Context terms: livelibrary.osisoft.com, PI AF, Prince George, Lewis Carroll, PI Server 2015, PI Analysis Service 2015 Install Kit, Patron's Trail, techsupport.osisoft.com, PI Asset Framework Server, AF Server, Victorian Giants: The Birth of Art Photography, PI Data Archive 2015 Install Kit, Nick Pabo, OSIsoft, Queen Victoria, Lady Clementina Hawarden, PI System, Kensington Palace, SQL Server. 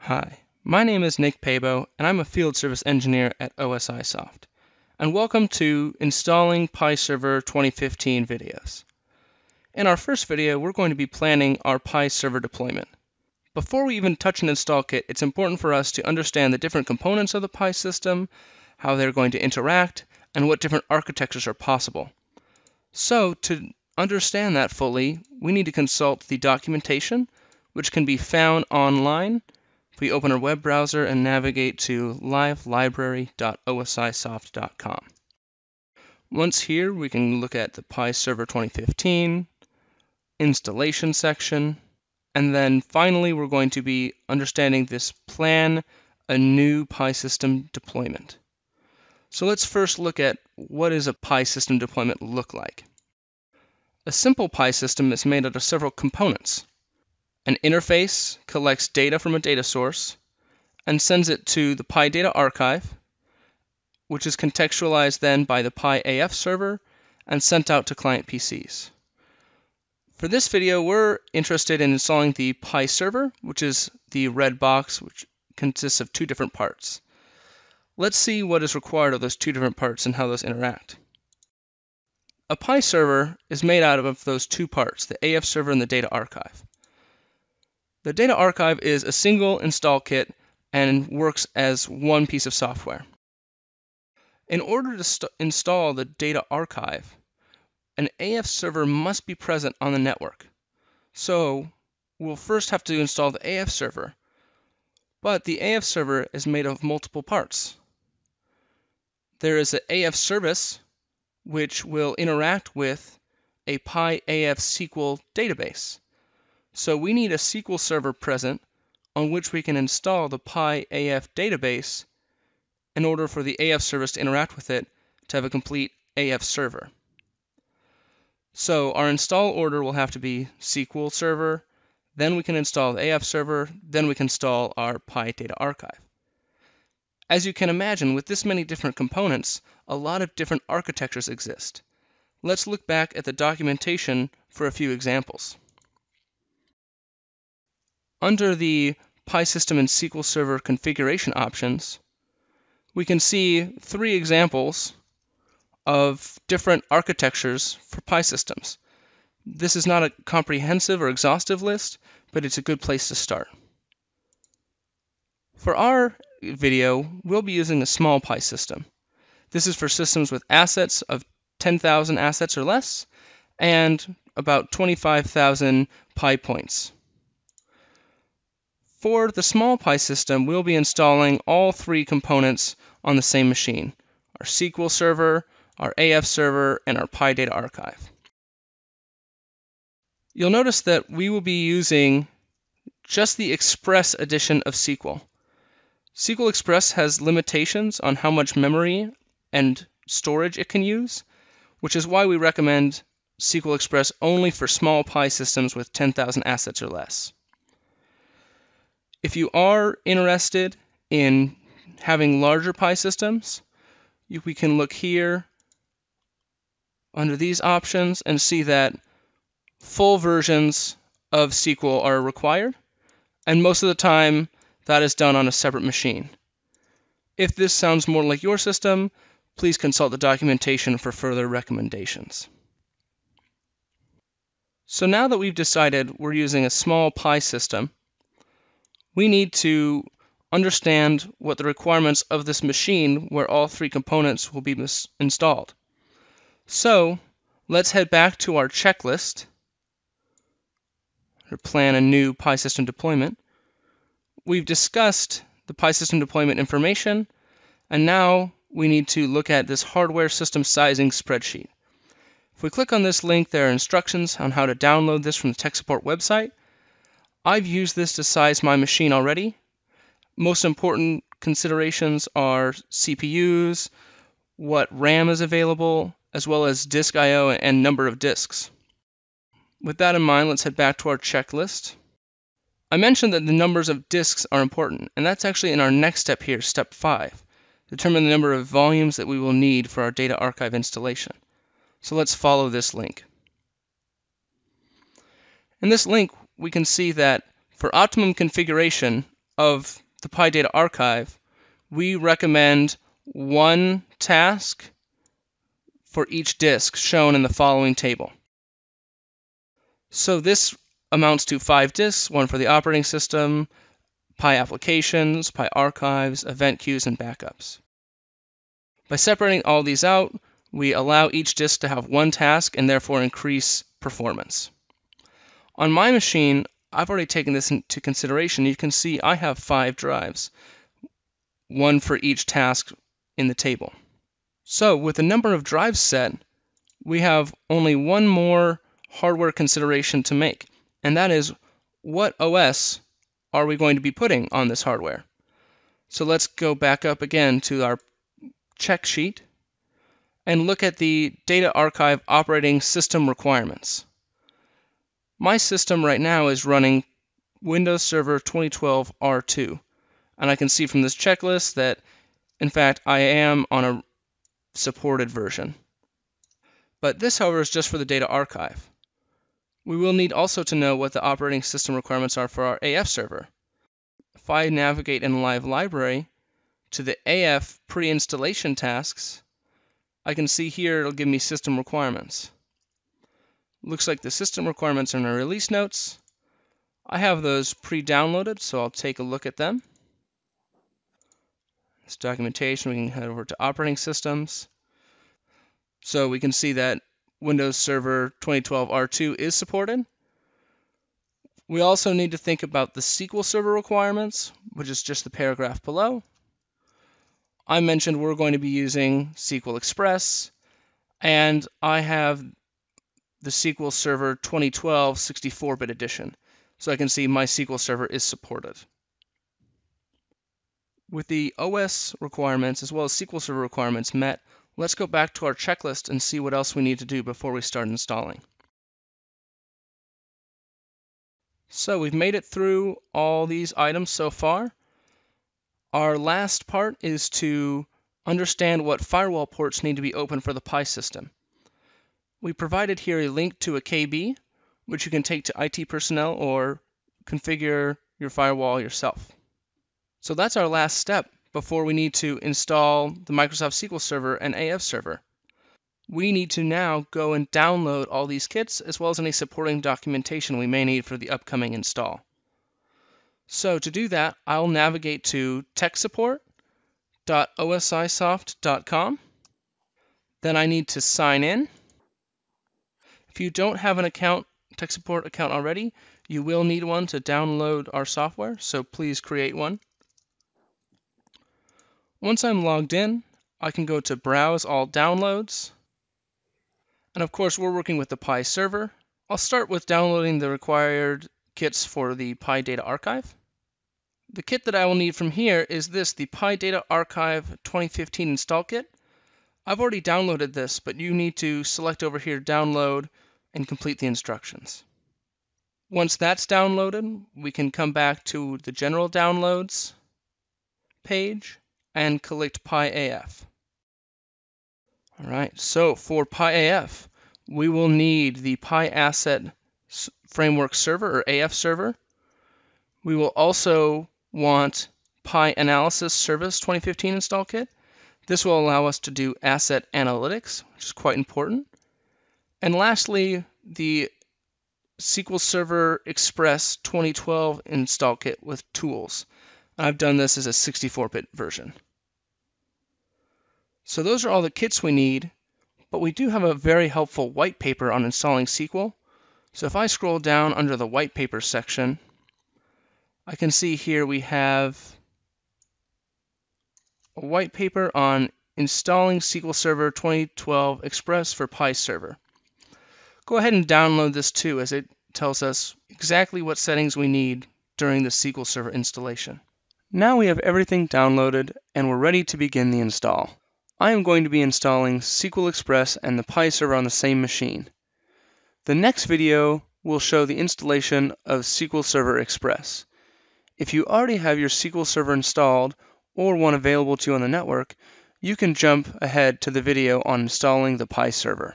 Hi, my name is Nick Pabo, and I'm a field service engineer at OSIsoft. And welcome to Installing PI Server 2015 videos. In our first video, we're going to be planning our PI Server deployment. Before we even touch an install kit, it's important for us to understand the different components of the PI system, how they're going to interact, and what different architectures are possible. So, to understand that fully, we need to consult the documentation, which can be found online. We open our web browser and navigate to livelibrary.osisoft.com. Once here, we can look at the PI Server 2015 installation section, and then finally we're going to be understanding this plan a new PI system deployment. So let's first look at what does a PI system deployment look like. A simple PI system is made out of several components. An interface collects data from a data source and sends it to the PI Data Archive, which is contextualized then by the PI AF server and sent out to client PCs. For this video, we're interested in installing the PI Server, which is the red box, which consists of two different parts. Let's see what is required of those two different parts and how those interact. A PI Server is made out of those two parts, the AF server and the Data Archive. The Data Archive is a single install kit and works as one piece of software. In order to install the Data Archive, an AF server must be present on the network. So we'll first have to install the AF server, but the AF server is made of multiple parts. There is an AF service which will interact with a PI AF SQL database. So we need a SQL server present on which we can install the PI AF database in order for the AF service to interact with it to have a complete AF server. So our install order will have to be SQL server, then we can install the AF server, then we can install our PI data archive. As you can imagine, with this many different components, a lot of different architectures exist. Let's look back at the documentation for a few examples. Under the PI System and SQL Server configuration options, we can see three examples of different architectures for PI systems. This is not a comprehensive or exhaustive list, but it's a good place to start. For our video, we'll be using a small PI system. This is for systems with assets of 10,000 assets or less and about 25,000 PI points. For the small PI system, we'll be installing all three components on the same machine, our SQL server, our AF server, and our PI data archive. You'll notice that we will be using just the Express edition of SQL. SQL Express has limitations on how much memory and storage it can use, which is why we recommend SQL Express only for small PI systems with 10,000 assets or less. If you are interested in having larger PI systems, we can look here under these options and see that full versions of SQL are required, and most of the time that is done on a separate machine. If this sounds more like your system, please consult the documentation for further recommendations. So now that we've decided we're using a small PI system, we need to understand what the requirements of this machine where all three components will be installed. So let's head back to our checklist or plan a new PI system deployment. We've discussed the PI system deployment information, and now we need to look at this hardware system sizing spreadsheet. If we click on this link, there are instructions on how to download this from the tech support website. I've used this to size my machine already. Most important considerations are CPUs, what RAM is available, as well as disk I/O and number of disks. With that in mind, let's head back to our checklist. I mentioned that the numbers of disks are important, and that's actually in our next step here, step 5. Determine the number of volumes that we will need for our data archive installation. So let's follow this link. In this link, we can see that for optimum configuration, of the PI Data Archive, we recommend one task for each disk shown in the following table. So this amounts to 5 disks, one for the operating system, PI applications, PI archives, event queues, and backups. By separating all these out, we allow each disk to have one task and therefore increase performance. On my machine, I've already taken this into consideration. You can see I have 5 drives, one for each task in the table. So with the number of drives set, we have only one more hardware consideration to make, and that is, what OS are we going to be putting on this hardware? So let's go back up again to our check sheet and look at the Data Archive operating system requirements. My system right now is running Windows Server 2012 R2, and I can see from this checklist that, in fact, I am on a supported version. But this, however, is just for the Data Archive. We will need also to know what the operating system requirements are for our AF server. If I navigate in Live Library to the AF pre-installation tasks, I can see here it'll give me system requirements. Looks like the system requirements are in our release notes. I have those pre-downloaded, so I'll take a look at them. This documentation, we can head over to operating systems. So we can see that Windows Server 2012 R2 is supported. We also need to think about the SQL Server requirements, which is just the paragraph below. I mentioned we're going to be using SQL Express, and I have the SQL Server 2012 64-bit edition, so I can see my SQL Server is supported. With the OS requirements as well as SQL Server requirements met, let's go back to our checklist and see what else we need to do before we start installing. So we've made it through all these items so far. Our last part is to understand what firewall ports need to be open for the PI system. We provided here a link to a KB, which you can take to IT personnel or configure your firewall yourself. So that's our last step before we need to install the Microsoft SQL Server and AF Server. We need to now go and download all these kits as well as any supporting documentation we may need for the upcoming install. So to do that, I'll navigate to techsupport.osisoft.com. Then I need to sign in. If you don't have an account, TechSupport account already, you will need one to download our software, so please create one. Once I'm logged in, I can go to Browse All Downloads. And of course, we're working with the PI server. I'll start with downloading the required kits for the PI Data Archive. The kit that I will need from here is this, the PI Data Archive 2015 Install Kit. I've already downloaded this, but you need to select over here, Download, and complete the instructions. Once that's downloaded, we can come back to the General Downloads page and collect PiAF. All right, so for PiAF, we will need the PI Asset Framework Server, or AF Server. We will also want PI Analysis Service 2015 Install Kit. This will allow us to do asset analytics, which is quite important. And lastly, the SQL Server Express 2012 Install Kit with tools. I've done this as a 64-bit version. So those are all the kits we need, but we do have a very helpful white paper on installing SQL. So if I scroll down under the white paper section, I can see here we have a white paper on installing SQL Server 2012 Express for PI Server. Go ahead and download this too, as it tells us exactly what settings we need during the SQL Server installation. Now we have everything downloaded and we're ready to begin the install. I am going to be installing SQL Express and the PI Server on the same machine. The next video will show the installation of SQL Server Express. If you already have your SQL Server installed or one available to you on the network, you can jump ahead to the video on installing the PI Server.